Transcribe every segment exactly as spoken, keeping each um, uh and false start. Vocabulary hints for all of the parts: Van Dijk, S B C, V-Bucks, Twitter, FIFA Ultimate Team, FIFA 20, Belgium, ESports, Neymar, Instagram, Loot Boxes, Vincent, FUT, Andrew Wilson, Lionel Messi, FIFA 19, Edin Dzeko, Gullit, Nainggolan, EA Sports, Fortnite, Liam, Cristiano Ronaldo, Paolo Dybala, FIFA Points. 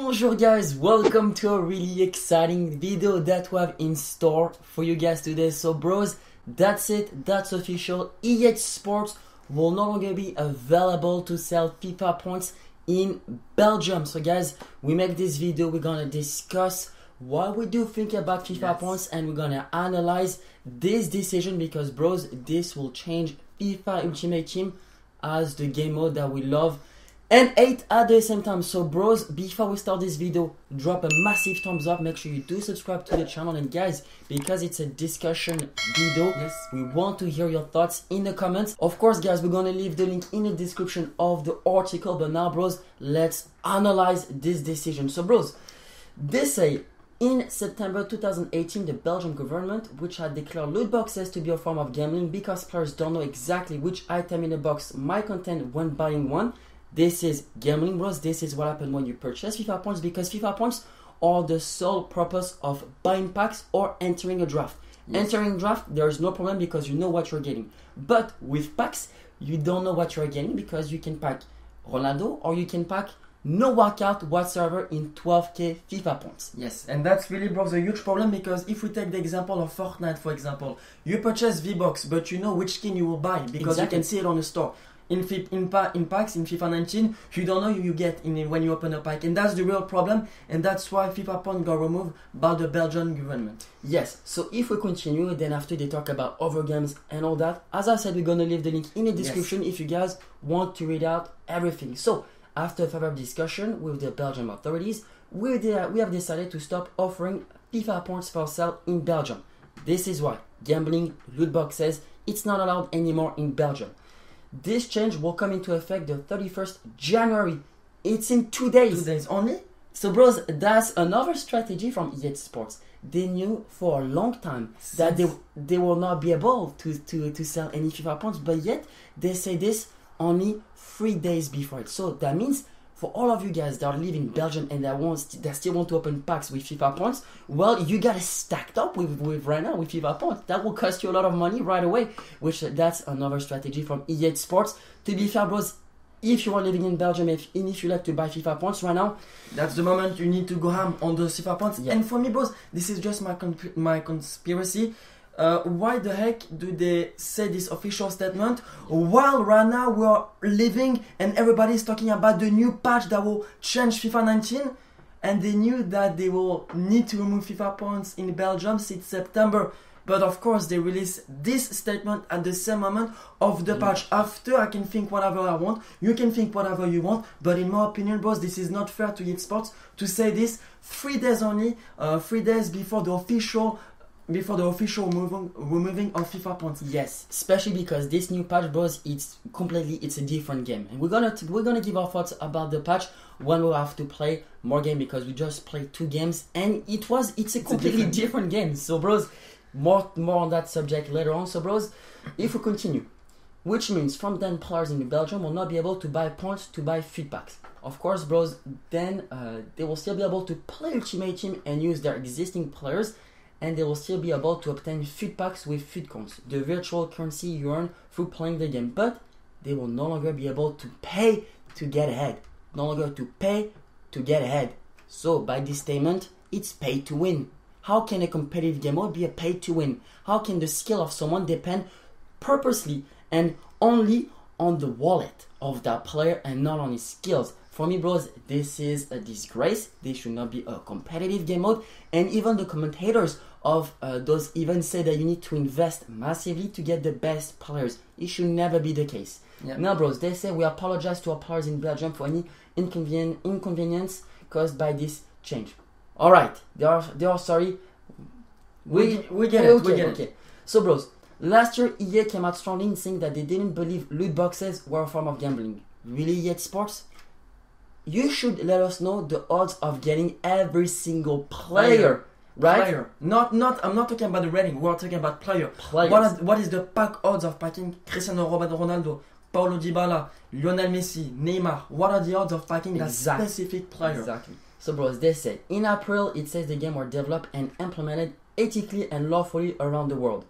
Bonjour guys, welcome to a really exciting video that we have in store for you guys today. So bros, that's it, that's official. E A Sports will no longer be available to sell FIFA points in Belgium. So guys, we make this video, we're gonna discuss what we do think about FIFA yes. points, and we're gonna analyze this decision because bros, this will change FIFA Ultimate Team as the game mode that we love and hate at the same time. So bros, before we start this video, drop a massive thumbs up, make sure you do subscribe to the channel, and guys, because it's a discussion video, yes. we want to hear your thoughts in the comments. Of course guys, we're gonna leave the link in the description of the article, but now bros, let's analyze this decision. So bros, they say in September two thousand eighteen, the Belgian government, which had declared loot boxes to be a form of gambling because players don't know exactly which item in a box might contain when buying one. This is gambling bros, this is what happens when you purchase FIFA points, because FIFA points are the sole purpose of buying packs or entering a draft. Yes. Entering draft, there is no problem because you know what you're getting. But with packs, you don't know what you're getting because you can pack Ronaldo or you can pack no workout whatsoever in twelve K FIFA points. Yes, and that's really bros a huge problem, because if we take the example of Fortnite for example, you purchase V-Bucks but you know which skin you will buy because exactly. you can see it on the store. In, in, in packs, in FIFA nineteen, you don't know you get in when you open a pack, and that's the real problem, and that's why FIFA points got removed by the Belgian government. Yes, so if we continue, then after they talk about other games and all that, as I said, we're gonna leave the link in the description yes. if you guys want to read out everything. So after further discussion with the Belgian authorities, we, de we have decided to stop offering FIFA points for sale in Belgium. This is why gambling, loot boxes, it's not allowed anymore in Belgium. This change will come into effect the thirty-first of January. It's in two days. Two days only? So bros, that's another strategy from E A Sports. They knew for a long time that they, they will not be able to, to, to sell any FIFA points, but yet they say this only three days before it. So that means for all of you guys that are living in Belgium and that, wants, that still want to open packs with FIFA points, well, you got to stack up with, with right now with FIFA points. That will cost you a lot of money right away, which uh, that's another strategy from E A Sports. To be fair bros, if you are living in Belgium if, and if you like to buy FIFA points right now, that's the moment you need to go ham on those FIFA points. Yeah. And for me bros, this is just my, consp my conspiracy. Uh, why the heck do they say this official statement while right now we are living and everybody is talking about the new patch that will change FIFA nineteen, and they knew that they will need to remove FIFA points in Belgium since September, but of course they release this statement at the same moment of the patch. After, I can think whatever I want, you can think whatever you want, but in my opinion boss, this is not fair to E A Sports to say this three days only, uh, three days before the official Before the official removing, removing of FIFA points. Yes, especially because this new patch bros, it's completely, it's a different game, and we're gonna we're gonna give our thoughts about the patch when we have to play more game, because we just played two games and it was it's a it's completely a different, different game. So bros, more more on that subject later on. So bros, if we continue, which means from then players in Belgium will not be able to buy points to buy F U T packs. Of course bros, then uh, they will still be able to play Ultimate Team and use their existing players, and they will still be able to obtain F U T packs with F U T coins, the virtual currency you earn through playing the game, but they will no longer be able to pay to get ahead. No longer to pay to get ahead. So by this statement, it's pay to win. How can a competitive game mode be a pay to win? How can the skill of someone depend purposely and only on the wallet of that player and not on his skills? For me bros, this is a disgrace. This should not be a competitive game mode, and even the commentators of uh, those events say that you need to invest massively to get the best players. It should never be the case. Yep. Now bros, they say we apologize to our players in Belgium for any inconven inconvenience caused by this change. Alright, they are, they are sorry. We, we, we get, okay, it, we get okay. it. So bros, last year E A came out strongly in saying that they didn't believe loot boxes were a form of gambling. Really E A Sports? You should let us know the odds of getting every single player. player. Right? Player. Not, not, I'm not talking about the rating, we're talking about player. What is, what is the pack odds of packing Cristiano Ronaldo, Paolo Dybala, Lionel Messi, Neymar? What are the odds of packing exactly. that specific player? Exactly. So bros, they said, in April, it says the game were developed and implemented ethically and lawfully around the world.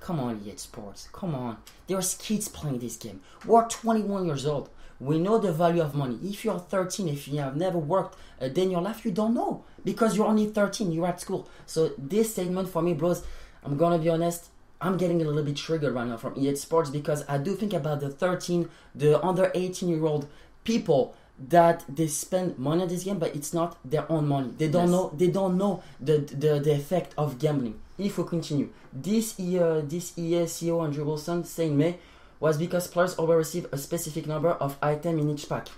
Come on E A Sports, come on. There's kids playing this game. We're twenty-one years old. We know the value of money. If you're thirteen, if you have never worked a day in your life, you don't know, because you're only thirteen, you're at school. So this segment for me, bros, I'm gonna be honest, I'm getting a little bit triggered right now from E A Sports, because I do think about the thirteen, the under eighteen year old people that they spend money on this game, but it's not their own money. They don't yes. know. They don't know the, the the effect of gambling. If we continue, this E A, this E A C E O Andrew Wilson saying in May was because players always receive a specific number of items in each pack.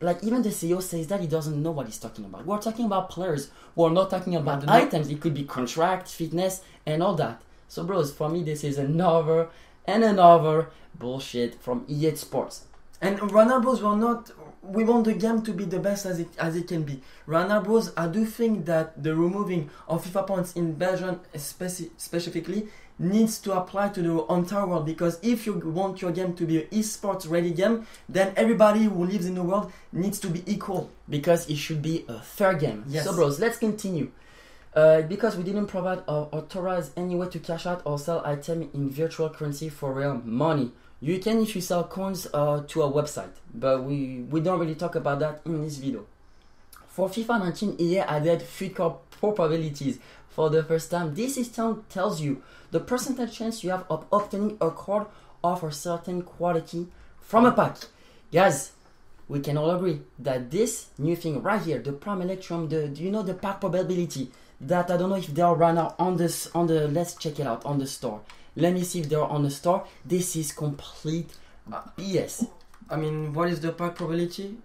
Like, even the C E O says that he doesn't know what he's talking about. We're talking about players. We're not talking about no, items. It could be contract, fitness, and all that. So, bros, for me, this is another and another bullshit from E A Sports. And Runner Bros, we're not, we want the game to be the best as it, as it can be. Runner Bros, I do think that the removing of FIFA points in Belgium speci specifically needs to apply to the entire world, because if you want your game to be an esports ready game, then everybody who lives in the world needs to be equal. Because it should be a fair game. Yes. So, bros, let's continue. Uh, because we didn't provide or authorize any way to cash out or sell item in virtual currency for real money. You can if you sell coins uh, to a website, but we, we don't really talk about that in this video. For FIFA nineteen, E A added F U T probabilities for the first time. This system tells you the percentage chance you have of obtaining a card of a certain quality from a pack. Guys, we can all agree that this new thing right here, the prime electrum, the, you know, the pack probability, that I don't know if they are right now on this, on the, let's check it out on the store. Let me see if they are on the store. This is complete B S. I mean, what is the pack probability?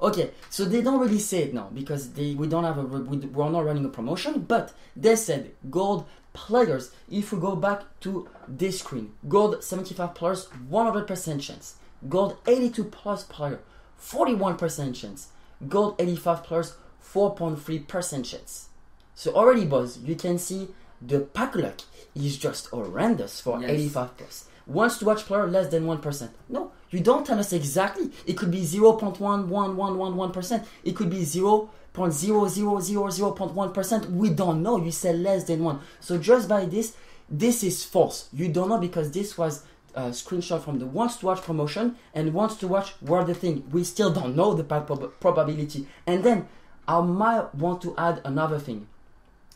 Okay, so they don't really say it now, because they, we don't have a, we're not running a promotion, but they said gold players. If we go back to this screen, gold seventy-five players, one hundred percent chance. Gold eighty-two plus player, forty-one percent chance. Gold eighty-five players, four point three percent chance. So already, boys, you can see the pack luck is just horrendous for yes. eighty-five plus. Wants to watch player less than one percent. No, you don't tell us exactly. It could be zero point one one one one one percent. It could be zero point zero zero zero zero point one percent. We don't know. You said less than one. So just by this, this is false. You don't know, because this was a screenshot from the wants to watch promotion, and wants to watch were the thing. We still don't know the pack prob probability. And then I might want to add another thing.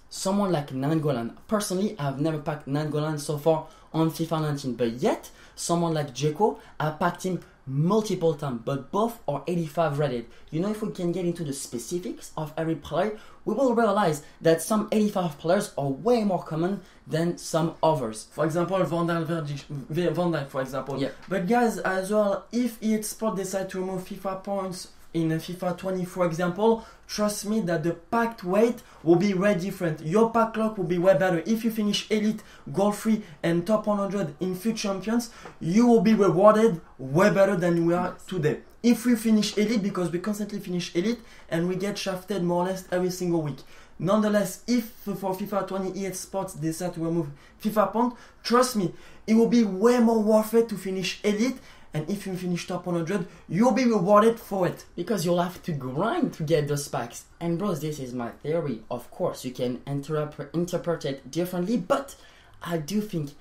Someone like Nainggolan. Personally, I've never packed Nainggolan so far on FIFA nineteen, but yet, someone like Dzeko, I packed him multiple times, but both are eighty-five rated. You know, if we can get into the specifics of every player, we will realize that some eighty-five players are way more common than some others. For example, Van Dijk, for example. Yeah. But guys, as well, if E A Sports decide to remove FIFA points in FIFA twenty, for example, trust me that the packed weight will be way different. Your pack luck will be way better. If you finish elite, goal free, and top one hundred in F U T champions, you will be rewarded way better than we are today. If we finish elite, because we constantly finish elite and we get shafted more or less every single week. Nonetheless, if for FIFA twenty E A Sports decide to remove FIFA points, trust me, it will be way more worth it to finish elite. And if you finish top one hundred, you'll be rewarded for it. Because you'll have to grind to get those packs. And bros, this is my theory. Of course, you can interpret it differently. But I do think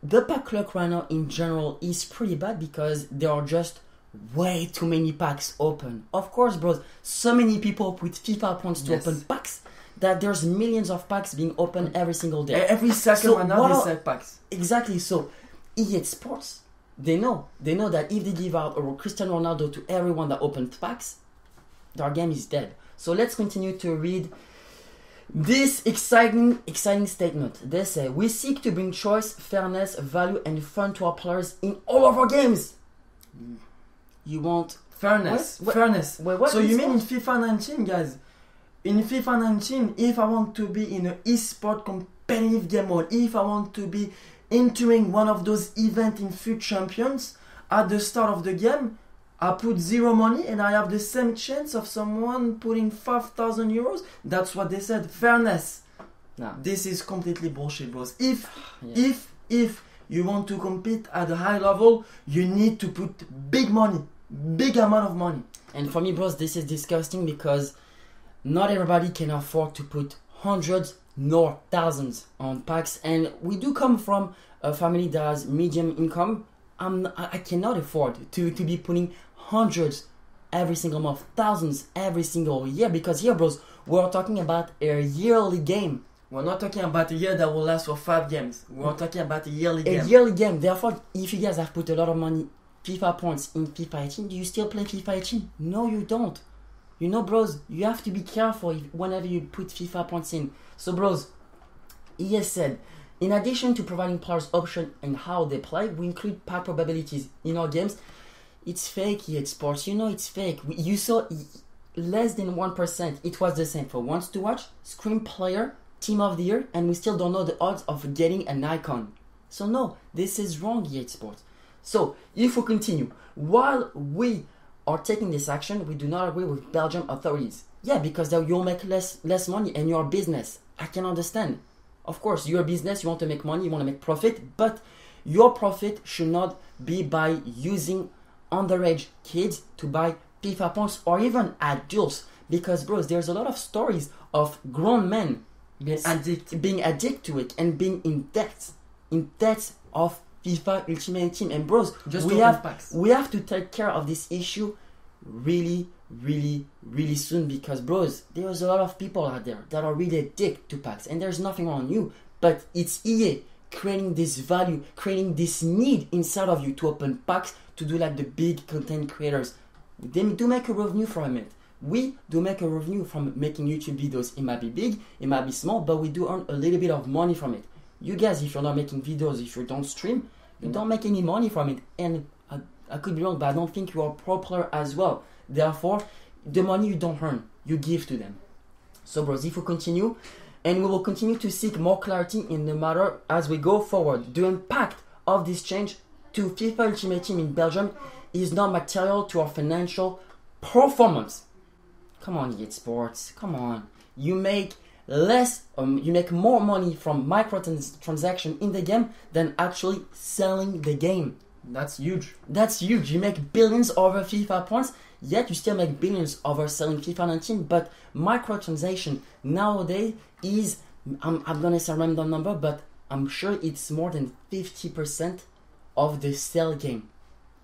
the pack luck right now in general is pretty bad, because there are just way too many packs open. Of course, bros, so many people put FIFA points to yes. open packs, that there's millions of packs being opened every single day. Every second so right now, they sell packs. Exactly. So, E A Sports, They know, they know that if they give out a Cristiano Ronaldo to everyone that opens packs, their game is dead. So let's continue to read this exciting, exciting statement. They say, we seek to bring choice, fairness, value, and fun to our players in all of our games. Mm. You want fairness, what? fairness. Wait, what so you mean in FIFA nineteen, guys? In FIFA nineteen, if I want to be in an eSport competitive game mode, if I want to be entering one of those events in F U T champions, at the start of the game, I put zero money and I have the same chance of someone putting five thousand euros. That's what they said. Fairness. Nah. This is completely bullshit, bros. If, yeah. if, if you want to compete at a high level, you need to put big money, big amount of money. And for me, bros, this is disgusting, because not everybody can afford to put hundreds nor thousands on packs, and we do come from a family that has medium income, I'm I cannot afford to to be putting hundreds every single month, thousands every single year, because here, bros, we're talking about a yearly game. We're not talking about a year that will last for five games. We're talking about a yearly game. A yearly game. Therefore, if you guys have put a lot of money, FIFA points in FIFA eighteen, do you still play FIFA eighteen? No, you don't. You know, bros, you have to be careful whenever you put FIFA points in. So, bros, E A said, in addition to providing players options and how they play, we include pack probabilities in our games. It's fake, E A Sports. You know it's fake. You saw less than one percent. It was the same for Wants to Watch, Scream Player, Team of the Year, and we still don't know the odds of getting an icon. So, no, this is wrong, E A Sports. So, if we continue, while we are taking this action, we do not agree with Belgium authorities. Yeah, because you'll make less less money and you're a business. I can understand. Of course, you're a business, you want to make money, you want to make profit, but your profit should not be by using underage kids to buy FIFA points or even adults. Because, bros, there's a lot of stories of grown men being addicted, being addicted to it and being in debt, in debt of FIFA Ultimate Team. And bros, Just we have packs. we have to take care of this issue really, really, really soon, because bros, there's a lot of people out there that are really addicted to packs, and there's nothing wrong with you, but it's E A creating this value, creating this need inside of you to open packs, to do like the big content creators. They do make a revenue from it. We do make a revenue from making YouTube videos. It might be big, it might be small, but we do earn a little bit of money from it. You guys, if you're not making videos, if you don't stream, you don't make any money from it. And I, I could be wrong, but I don't think you are a pro player as well. Therefore, the money you don't earn, you give to them. So, bros, if we continue, and we will continue to seek more clarity in the matter as we go forward. The impact of this change to FIFA Ultimate Team in Belgium is not material to our financial performance. Come on, E A Sports. Come on. You make... Less, um, you make more money from microtransaction in the game than actually selling the game. That's huge. That's huge. You make billions over FIFA points, yet you still make billions over selling FIFA nineteen. But microtransaction nowadays is, I'm, I'm gonna say a random number, but I'm sure it's more than fifty percent of the sell game.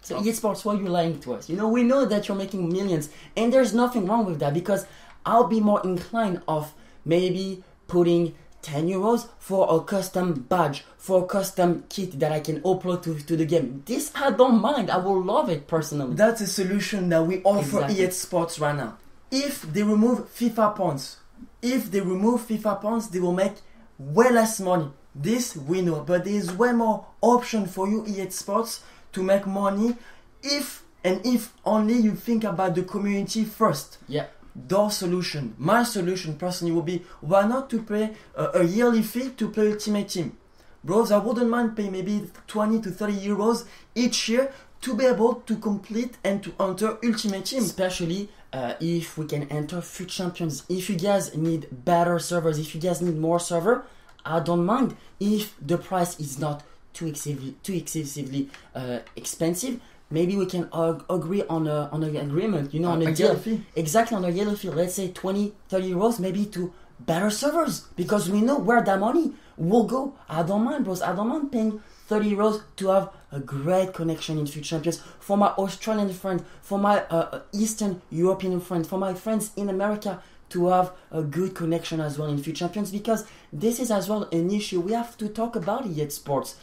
So E A Sports, why are you lying to us? You know, we know that you're making millions, and there's nothing wrong with that, because I'll be more inclined of maybe putting ten euros for a custom badge, for a custom kit that I can upload to, to the game. This I don't mind. I will love it personally. That's a solution that we offer exactly. E A Sports right now. If they remove FIFA points, if they remove FIFA points, they will make way less money. This we know. But there is way more option for you, E A Sports, to make money if and if only you think about the community first. Yeah. Their solution, my solution personally, will be why not to pay uh, a yearly fee to play Ultimate Team. Bros, I wouldn't mind paying maybe twenty to thirty euros each year to be able to complete and to enter Ultimate Team. Especially uh, if we can enter F U T Champions. If you guys need better servers, if you guys need more server, I don't mind if the price is not too excessively, too excessively uh, expensive. Maybe we can uh, agree on a on an agreement, you know, on a, a deal. Fee. Exactly, on a yearly fee. Let's say twenty, thirty euros, maybe to better servers, because we know where that money will go. I don't mind, bros. I don't mind paying thirty euros to have a great connection in F U T Champions for my Australian friend, for my uh, Eastern European friend, for my friends in America, to have a good connection as well in F U T Champions, because this is as well an issue we have to talk about E A Sports.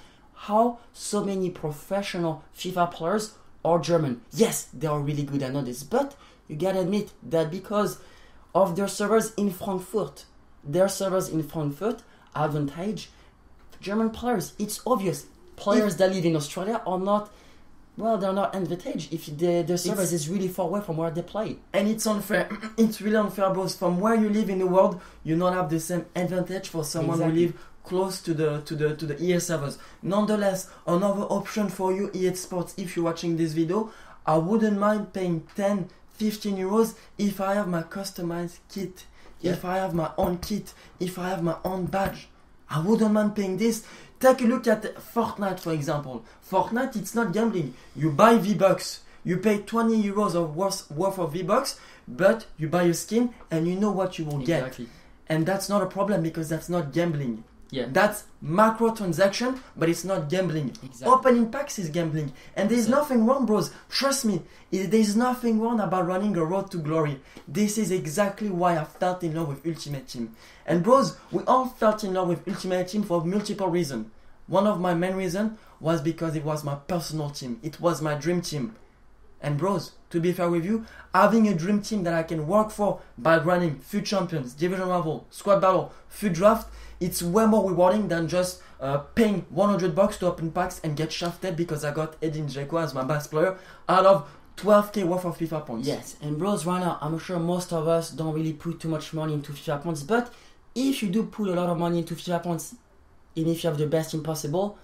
How so many professional FIFA players or German. Yes, they are really good, I know this, but you gotta admit that because of their servers in Frankfurt, their servers in Frankfurt advantage German players. It's obvious. Players if, that live in Australia are not, well, they're not advantaged if the, their servers is really far away from where they play. And it's unfair. It's really unfair, bros. From where you live in the world, you don't have the same advantage for someone exactly. who live close to the to the to the E A servers. Nonetheless, another option for you, E A Sports, if you're watching this video, I wouldn't mind paying ten, fifteen euros if I have my customized kit, yeah. if I have my own kit, if I have my own badge. I wouldn't mind paying this. Take a look at Fortnite, for example. Fortnite, it's not gambling. You buy V-Bucks. You pay twenty euros of worth, worth of V-Bucks, but you buy a skin and you know what you will exactly. get. And that's not a problem because that's not gambling. Yeah. That's macro transaction, but it's not gambling. Exactly. Opening packs is gambling. And there's exactly. nothing wrong, bros. Trust me, there's nothing wrong about running a road to glory. This is exactly why I fell in love with Ultimate Team. And bros, we all fell in love with Ultimate Team for multiple reasons. One of my main reasons was because it was my personal team. It was my dream team. And bros, to be fair with you, having a dream team that I can work for by running F U T Champions, Division Rival, Squad Battle, F U T Draft, it's way more rewarding than just uh, paying one hundred bucks to open packs and get shafted because I got Edin Dzeko as my best player out of twelve K worth of FIFA points. Yes, and bros, right now, I'm sure most of us don't really put too much money into FIFA points, but if you do put a lot of money into FIFA points, and if you have the best team possible,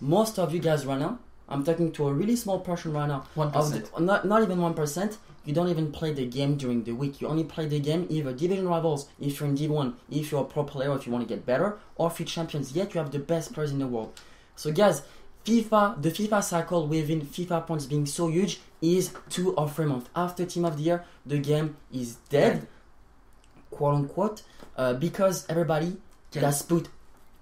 most of you guys right now, I'm talking to a really small portion right now, one percent. The, not, not even one percent, you don't even play the game during the week. You only play the game either Division Rivals, if you're in D one, if you're a pro player, if you want to get better, or F U T Champions, yet you have the best players in the world. So guys, FIFA, the FIFA cycle within FIFA points being so huge is two or three months. After Team of the Year, the game is dead, quote unquote, uh, because everybody yes. that's put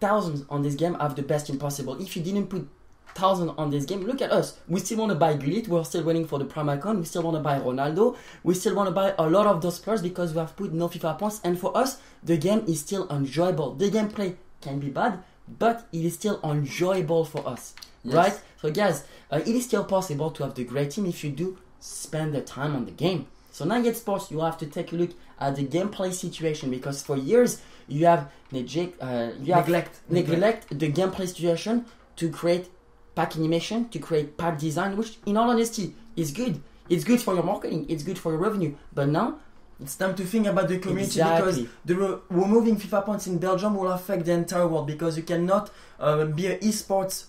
thousands on this game have the best team possible. If you didn't put thousand on this game, look at us, we still want to buy Gullit, we're still waiting for the Prime Icon, we still want to buy Ronaldo, we still want to buy a lot of those players because we have put no FIFA points, and for us the game is still enjoyable. The gameplay can be bad, but it is still enjoyable for us. Yes. Right? So guys, uh, it is still possible to have the great team if you do spend the time on the game. So now at Sports, you have to take a look at the gameplay situation, because for years you have, neg uh, you have neglect. neglect the gameplay situation to create pack animation, to create pack design, which in all honesty is good. It's good for your marketing, it's good for your revenue, but now it's time to think about the community. Exactly. Because the re removing FIFA points in Belgium will affect the entire world, because you cannot uh, be an esports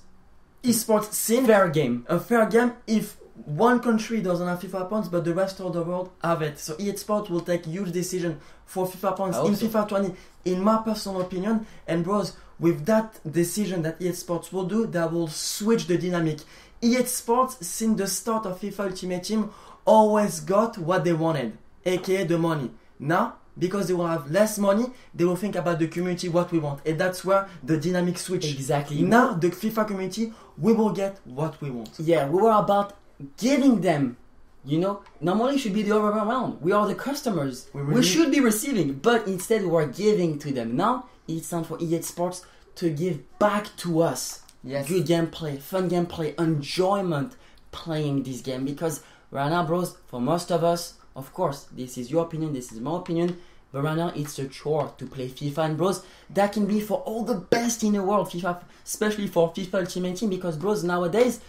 esports scene fair game a fair game if one country doesn't have FIFA points but the rest of the world have it. So E A Sports will take huge decision for FIFA points in so. FIFA twenty, in my personal opinion. And bros, with that decision that E A Sports will do, that will switch the dynamic. E A Sports, since the start of FIFA Ultimate Team, always got what they wanted, aka the money. Now, because they will have less money, they will think about the community, what we want. And that's where the dynamic switch. Exactly. Now, the FIFA community, we will get what we want. Yeah, we were about giving them, you know, normally it should be the other way around. We are the customers. We, really we should be receiving, but instead we are giving to them. Now, it's time for E A Sports to give back to us. Yes. Good gameplay, fun gameplay, enjoyment playing this game. Because right now, bros, for most of us, of course, this is your opinion, this is my opinion, but right now it's a chore to play FIFA. And bros, that can be for all the best in the world, FIFA, especially for FIFA Ultimate Team, because bros, nowadays,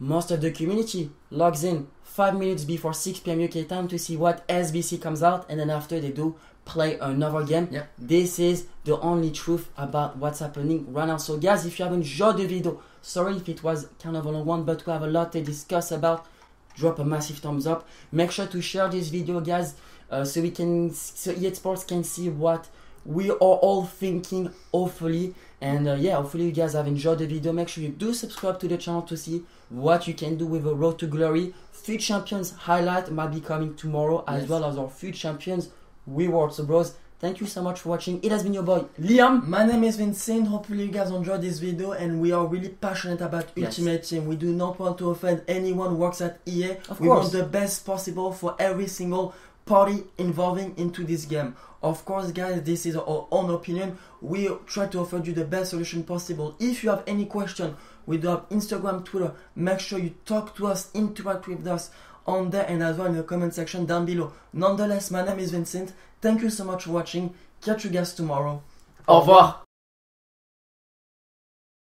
most of the community logs in five minutes before six P M U K time to see what S B C comes out, and then after they do play another game. Yep. This is the only truth about what's happening right now. So guys, if you haven't enjoyed the video, sorry if it was kind of a long one, but we have a lot to discuss about, drop a massive thumbs up. Make sure to share this video, guys, uh, so we can, so E A Sports can see what we are all thinking, hopefully. And uh, yeah, hopefully you guys have enjoyed the video. Make sure you do subscribe to the channel to see what you can do with a Road to Glory. F U T Champions highlight might be coming tomorrow, as yes. well as our F U T Champions reward. So bros, thank you so much for watching. It has been your boy Liam. My name is Vincent. Hopefully you guys enjoyed this video, and we are really passionate about yes. Ultimate Team. We do not want to offend anyone who works at E A. Of we course. want the best possible for every single party involving into this game. Of course guys, this is our own opinion. We try to offer you the best solution possible. If you have any question, we do have Instagram, Twitter. Make sure you talk to us, interact with us on there, and as well in the comment section down below. Nonetheless, my name is Vincent. Thank you so much for watching. Catch you guys tomorrow. Au revoir.